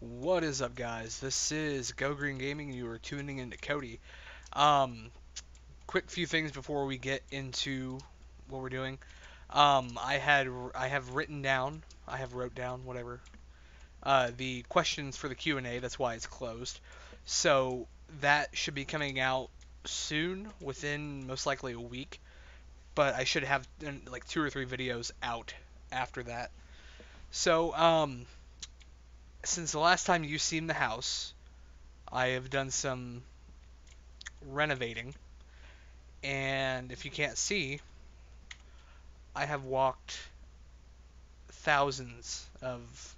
What is up, guys? This is GoGreenGaming. You are tuning into Cody. Quick few things before we get into what we're doing. I wrote down the questions for the Q&A. That's why it's closed. So that should be coming out soon, within most likely a week. But I should have like 2 or 3 videos out after that. So since the last time you've seen the house, I have done some renovating, and if you can't see, I have walked thousands of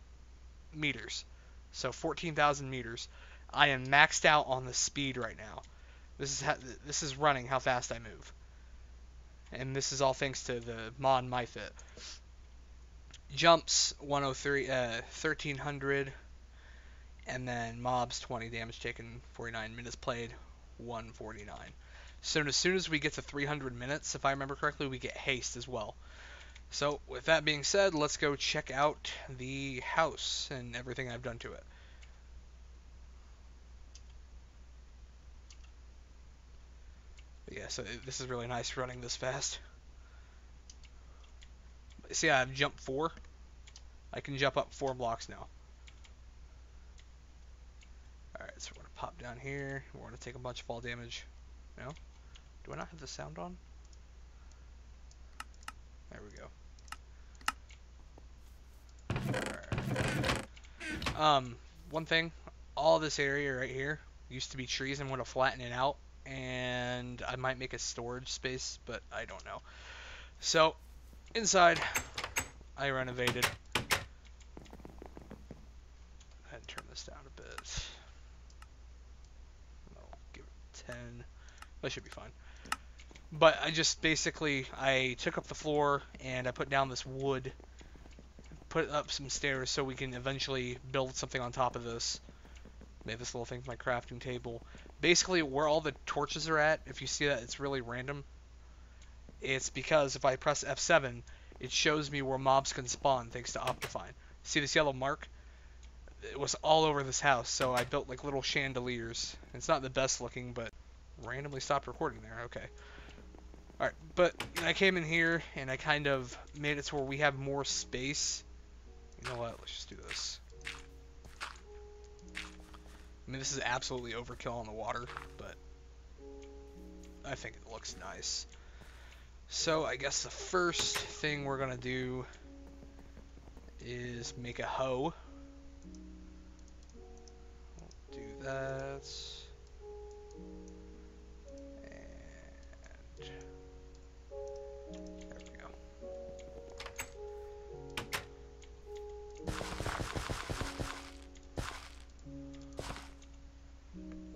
meters, so 14,000 meters. I am maxed out on the speed right now. This is running how fast I move, and this is all thanks to the mod MyFit. Jumps 103, 1300, and then mobs 20, damage taken 49, minutes played 149. So as soon as we get to 300 minutes, if I remember correctly, we get haste as well. So with that being said, let's go check out the house and everything I've done to it. But yeah, so this is really nice running this fast. See, I've jumped 4. I can jump up 4 blocks now. Alright, so we're going to pop down here. We're going to take a bunch of fall damage. No? Do I not have the sound on? There we go. Alright. One thing. All this area right here used to be trees. I'm going to flatten it out. And I might make a storage space, but I don't know. So inside, I renovated. Go ahead and turn this down a bit. I'll give it 10. That should be fine. But I just basically, I took up the floor and I put down this wood, put up some stairs so we can eventually build something on top of this. Made this little thing for my crafting table. Basically, where all the torches are at, if you see that, it's really random. It's because if I press F7, it shows me where mobs can spawn thanks to Optifine. See this yellow mark? It was all over this house, so I built like little chandeliers. It's not the best looking, but randomly stopped recording there. Okay. Alright, but I came in here and I kind of made it to where we have more space. You know what? Let's just do this. I mean, this is absolutely overkill on the water, but I think it looks nice. So I guess the first thing we're going to do is make a hoe. We'll do that. And there we go.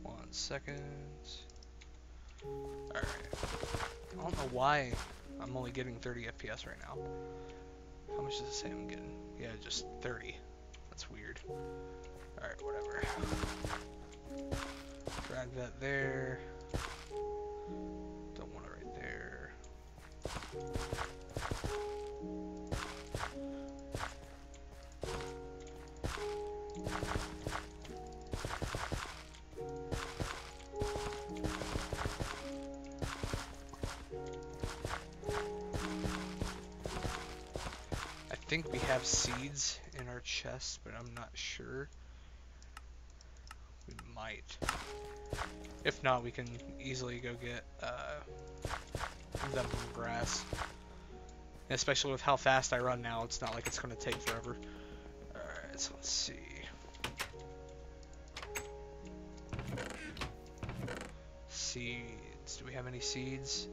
1 second. All right. I don't know why I'm only getting 30 FPS right now. How much does it say I'm getting? Yeah, just 30. That's weird. Alright, whatever. Drag that there. Don't want it right there. I think we have seeds in our chest, but I'm not sure. We might. If not, we can easily go get them from grass. And especially with how fast I run now, it's not like it's going to take forever. Alright, so let's see. Seeds. Do we have any seeds?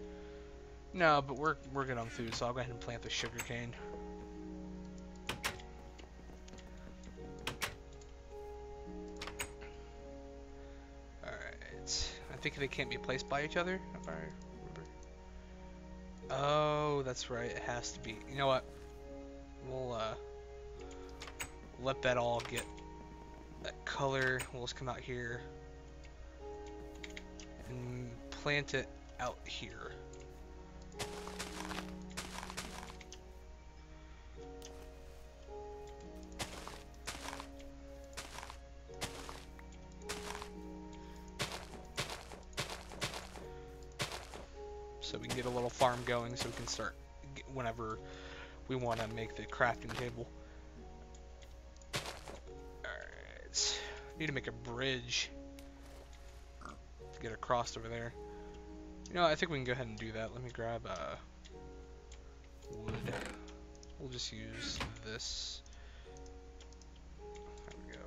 No, but we're good on food, so I'll go ahead and plant the sugarcane. I think they can't be placed by each other, if I remember. Oh, that's right. It has to be. You know what? We'll let that all get that color. We'll just come out here and plant it out here. so we can get a little farm going, so we can start whenever we want to make the crafting table. Alright, need to make a bridge to get across over there. You know, I think we can go ahead and do that. Let me grab wood. We'll just use this. There we go.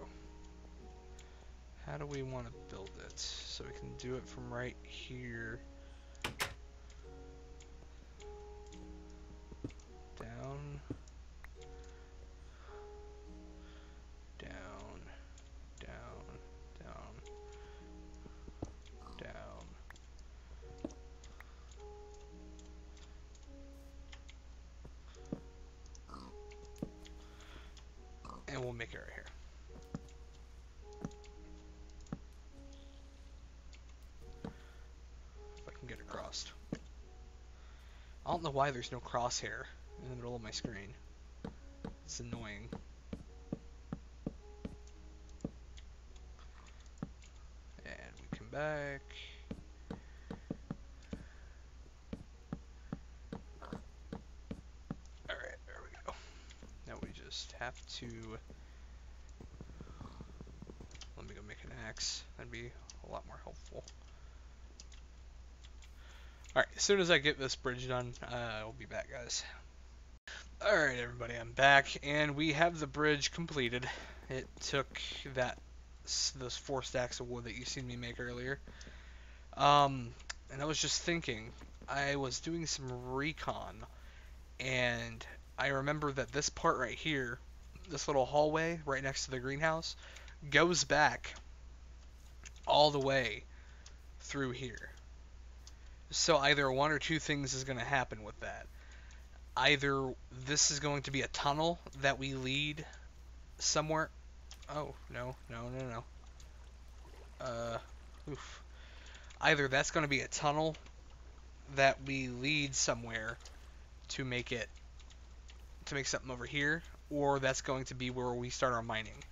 How do we want to build it? So we can do it from right here. Down. Down. Down. Down. Down. And we'll make it right here. If I can get it crossed. I don't know why there's no crosshair in the middle of my screen. It's annoying. And we come back. Have to, let me go make an axe. That'd be a lot more helpful. Alright, as soon as I get this bridge done, I'll be back, guys. Alright, everybody, I'm back, and we have the bridge completed. It took those 4 stacks of wood that you seen me make earlier. And I was just thinking, I was doing some recon, and I remember that this part right here, this little hallway right next to the greenhouse, goes back all the way through here. So either one or two things is going to happen with that. Either this is going to be a tunnel that we lead somewhere. Oh, no, no, no, no. Oof. Either that's going to be a tunnel that we lead somewhere to make it, to make something over here, or that's going to be where we start our mining.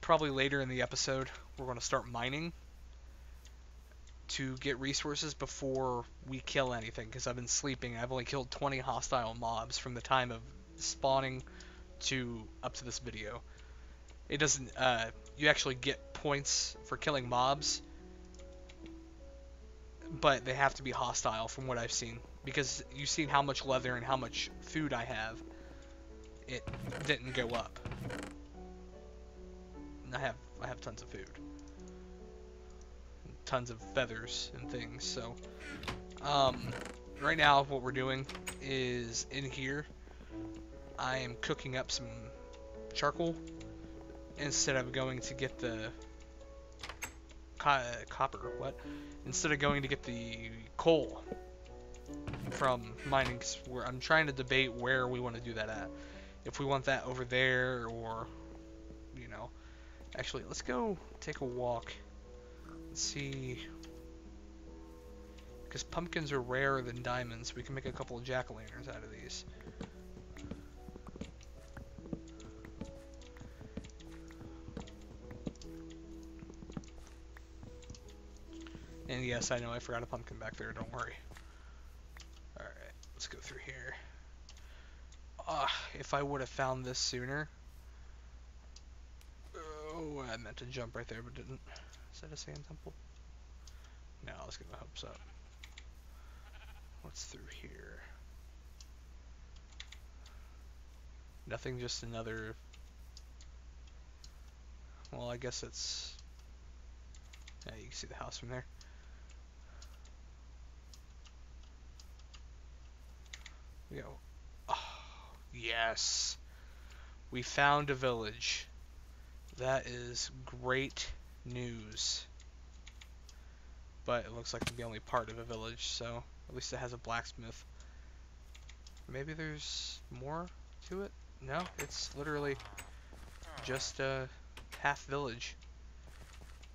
Probably later in the episode, we're going to start mining to get resources before we kill anything, because I've been sleeping. I've only killed 20 hostile mobs from the time of spawning to up to this video. It doesn't, you actually get points for killing mobs, but they have to be hostile from what I've seen, because you've seen how much leather and how much food I have. It didn't go up. And I have tons of food. And tons of feathers and things. So right now what we're doing is in here I am cooking up some charcoal instead of going to get the copper. What? Instead of going to get the coal from mining, because I'm trying to debate where we want to do that at. If we want that over there, or, you know, actually, let's go take a walk. Let's see, because pumpkins are rarer than diamonds. We can make a couple of jack-o'-lanterns out of these. And yes, I know I forgot a pumpkin back there, don't worry. Let's go through here. If I would have found this sooner. Oh, I meant to jump right there but didn't. Is that a sand temple? No, let's get my hopes up. What's through here? Nothing, just another... Well, I guess it's... Yeah, you can see the house from there. Go. Oh, yes, we found a village. That is great news. But it looks like the only part of a village, so at least it has a blacksmith. Maybe there's more to it? No, it's literally just a half village.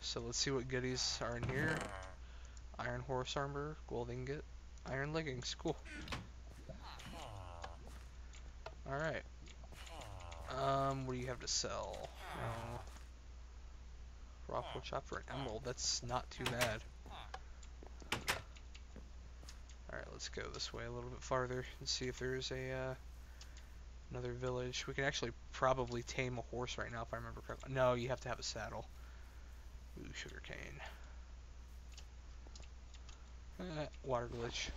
So let's see what goodies are in here. Iron horse armor, gold ingot, iron leggings. Cool. Alright. What do you have to sell? Rockwood shop for an emerald. That's not too bad. let's go this way a little bit farther and see if there's a another village. We can actually probably tame a horse right now if I remember correctly. No, you have to have a saddle. Ooh, sugar cane. Water glitch.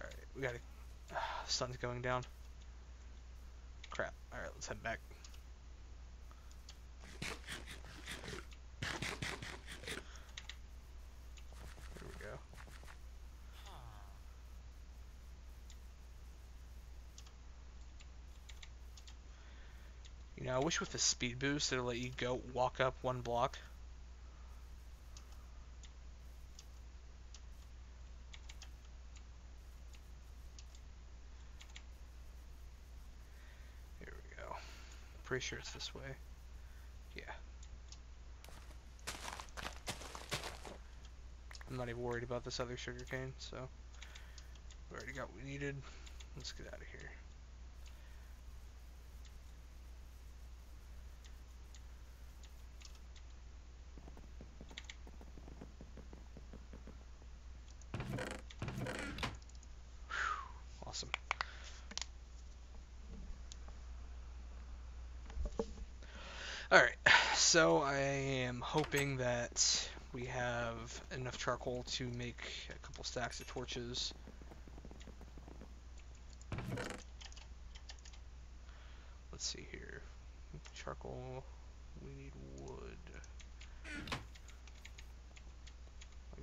Alright, we gotta... sun's going down. Crap. Alright, let's head back. There we go. You know, I wish with the speed boost it'll let you go walk up one block. Pretty sure it's this way. Yeah. I'm not even worried about this other sugarcane, so we already got what we needed. Let's get out of here. Whew. Awesome. Alright, so I am hoping that we have enough charcoal to make a couple stacks of torches. Let's see here. Charcoal, we need wood. I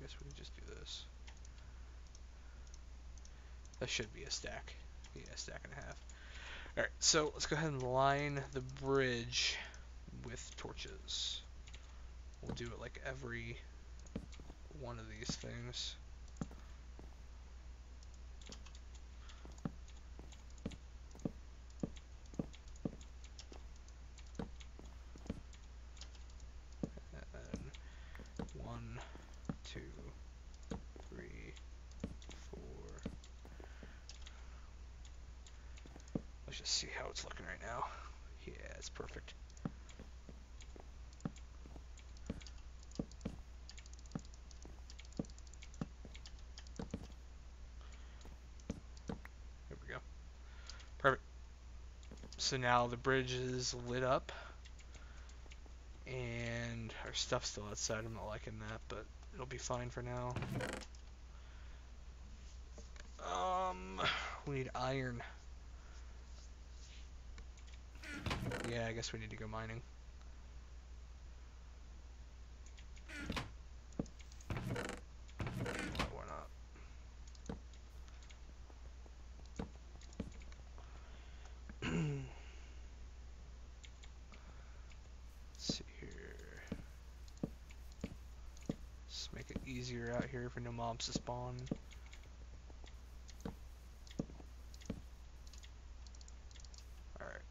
guess we can just do this. That should be a stack. Yeah, a stack and a half. Alright, so let's go ahead and line the bridge with torches. We'll do it like every one of these things. And 1, 2, 3, 4. Let's just see how it's looking right now. Yeah, it's perfect. So now the bridge is lit up, and our stuff's still outside. I'm not liking that, but it'll be fine for now. We need iron. Yeah, I guess we need to go mining. Easier out here for no mobs to spawn. Alright.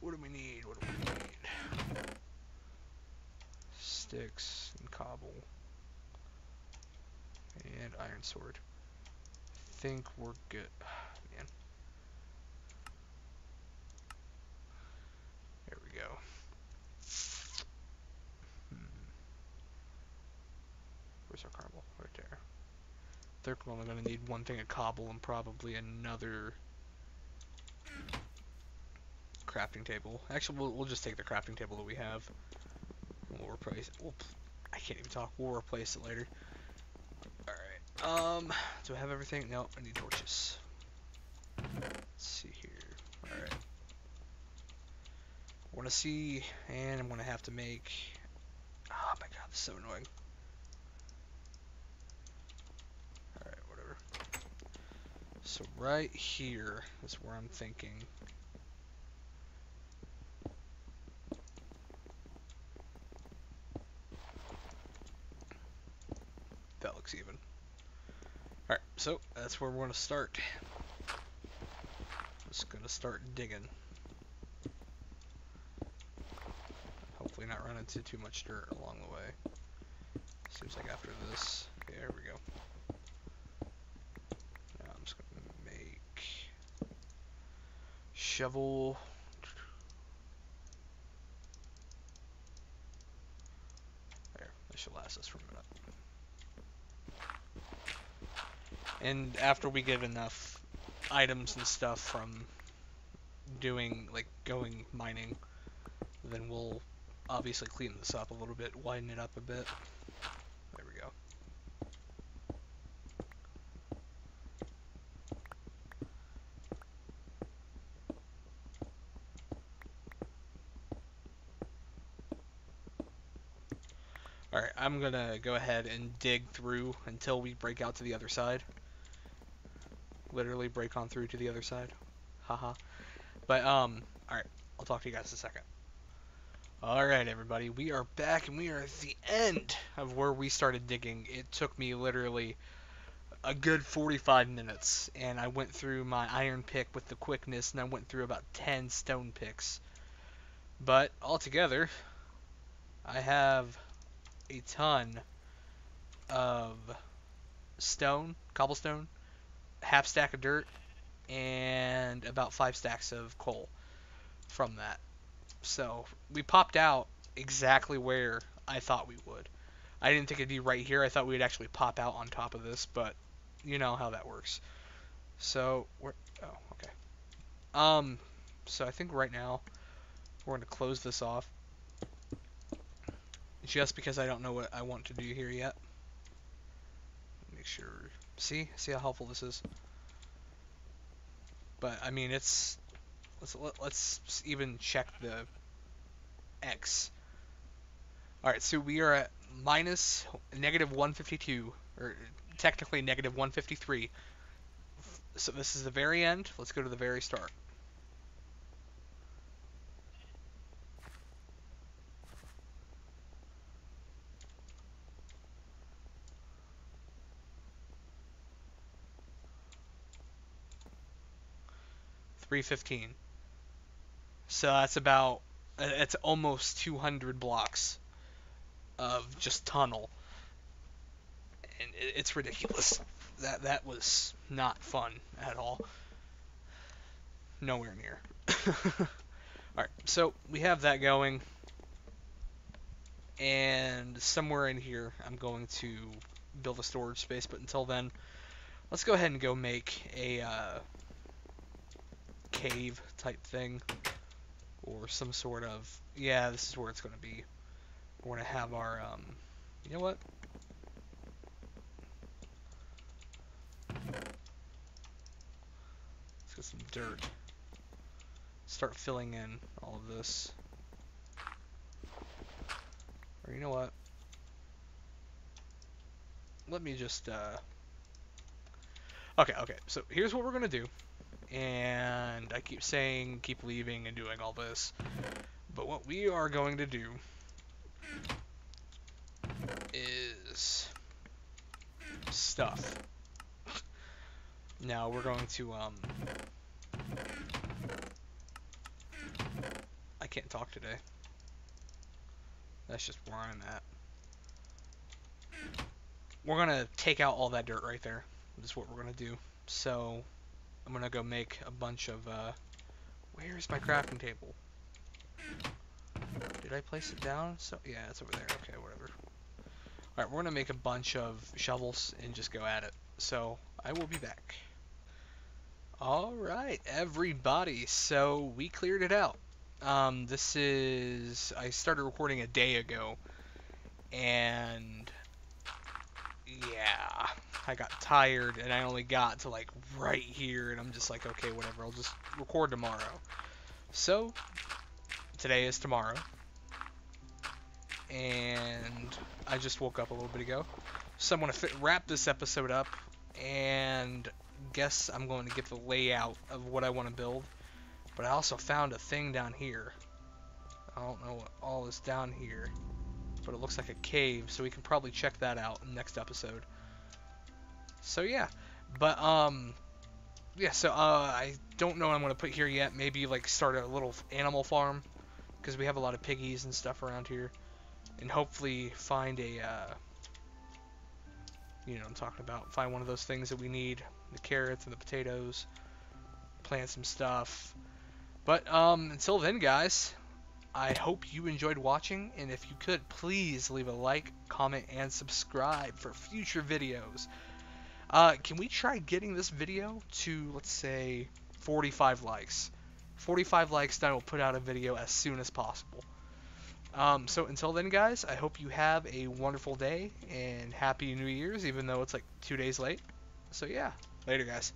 What do we need? What do we need? Sticks and cobble. And iron sword. I think we're good. Man. There we go. Our cobble right there. They're only going to need one thing of cobble and probably another crafting table. Actually, we'll just take the crafting table that we have. And we'll replace it. Oops, I can't even talk. We'll replace it later. Alright. Do I have everything? No, I need torches. Let's see here. Alright. I want to see, and I'm going to have to make... Oh my god, this is so annoying. So right here is where I'm thinking. That looks even. Alright, so that's where we're going to start. Just going to start digging. Hopefully not run into too much dirt along the way. Seems like after this, yeah, there we go. shovel. There, this should last us for a minute. And after we get enough items and stuff from doing, like, going mining, then we'll obviously clean this up a little bit, widen it up a bit. There we go. Alright, I'm gonna go ahead and dig through until we break out to the other side. Literally break on through to the other side. Haha. But, alright, I'll talk to you guys in a second. Alright, everybody, we are back, and we are at the end of where we started digging. It took me literally a good 45 minutes, and I went through my iron pick with the quickness, and I went through about 10 stone picks. But, altogether, I have a ton of stone, cobblestone, half stack of dirt, and about 5 stacks of coal from that. So we popped out exactly where I thought we would. I didn't think it'd be right here. I thought we'd actually pop out on top of this, but you know how that works. So we're so I think right now we're going to close this off just because I don't know what I want to do here yet. Make sure, see how helpful this is. But I mean, it's let's even check the X. All right, so we are at minus -152, or technically -153. So this is the very end. Let's go to the very start. .15. So that's about, it's almost 200 blocks of just tunnel, and it's ridiculous. That was not fun at all. Nowhere near. All right, so we have that going, and somewhere in here I'm going to build a storage space. But until then, let's go ahead and go make a cave type thing, or some sort of, yeah, this is where it's going to be. We're going to have our you know what, let's get some dirt, start filling in all of this. Or you know what, let me just okay, so here's what we're going to do. And I keep saying keep leaving and doing all this, but what we are going to do is stuff. Now we're going to I can't talk today. That's just where I'm at. We're gonna take out all that dirt right there. That's what we're gonna do. So I'm gonna go make a bunch of where's my crafting table? Did I place it down? So yeah, it's over there. Okay, whatever. Alright, we're gonna make a bunch of shovels and just go at it. So I will be back. Alright, everybody, so we cleared it out. This is, I started recording a day ago, and yeah, I got tired, and I only got to, like, right here, and I'm just like, okay, whatever, I'll just record tomorrow. So, today is tomorrow, and I just woke up a little bit ago, so I'm going to wrap this episode up, and guess I'm going to get the layout of what I want to build. But I also found a thing down here. I don't know what all is down here, but it looks like a cave, so we can probably check that out in the next episode. So yeah, but yeah, so I don't know what I'm gonna put here yet. Maybe like start a little animal farm, because we have a lot of piggies and stuff around here, and hopefully find a you know what I'm talking about, find one of those things that we need, the carrots and the potatoes, plant some stuff, But until then, guys, I hope you enjoyed watching, and if you could, please leave a like, comment, and subscribe for future videos. Can we try getting this video to, let's say, 45 likes? 45 likes, then I will put out a video as soon as possible. So until then, guys, I hope you have a wonderful day, and Happy New Year's, even though it's like 2 days late. So yeah, later, guys.